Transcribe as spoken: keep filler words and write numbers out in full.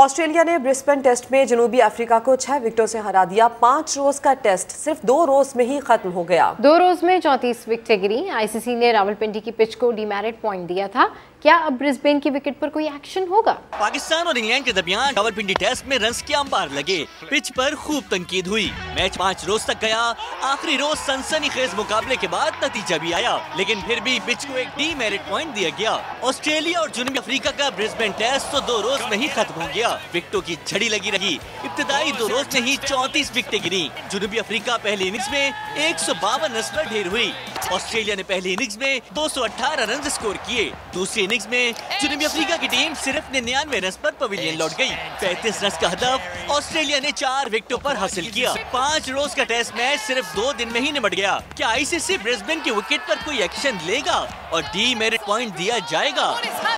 Australia ने Brisbane test में जनूबी अफ्रीका को छह विकेटों से हरा दिया। पांच रोज का टेस्ट सिर्फ दो रोज में ही खत्म हो गया। दो रोज में चौंतीस विकेटें गिरी। आईसीसी ने रावलपिंडी की पिच को डिमेरिट पॉइंट दिया था। क्या अब ब्रिस्बेन की विकेट पर कोई एक्शन होगा? पाकिस्तान और इंग्लैंड के दरमियान रावलपिंडी टेस्ट में रन के अंबार लगे। पिच पर खूब तंकीद हुई। मैच पाँच रोज तक गया। आखिरी रोज सनसनीखेज मुकाबले के बाद नतीजा भी आया, लेकिन फिर भी पिच को एक डिमेरिट पॉइंट दिया गया। ऑस्ट्रेलिया और जनूबी अफ्रीका का ब्रिस्बेन टेस्ट तो दो रोज में ही खत्म हो गया। विकेटों की झड़ी लगी रही। इब्तदाई दो रोज में ही चौंतीस विकेटें गिरी। जनूबी अफ्रीका पहली इनिंग्स में एक सौ बावन रन पर ढेर हुई। ऑस्ट्रेलिया ने पहली इनिंग्स में दो सौ अठारह रन स्कोर किए। दूसरी इनिंग्स में जनूबी अफ्रीका की टीम सिर्फ निन्यानवे रन पर पवेलियन लौट गई। पैंतीस रन का हदफ ऑस्ट्रेलिया ने चार विकेटों पर हासिल किया। पाँच रोज का टेस्ट मैच सिर्फ दो दिन में ही निमट गया। क्या आईसीसी ब्रिस्बेन की विकेट पर कोई एक्शन लेगा और डीमेरिट पॉइंट दिया जाएगा?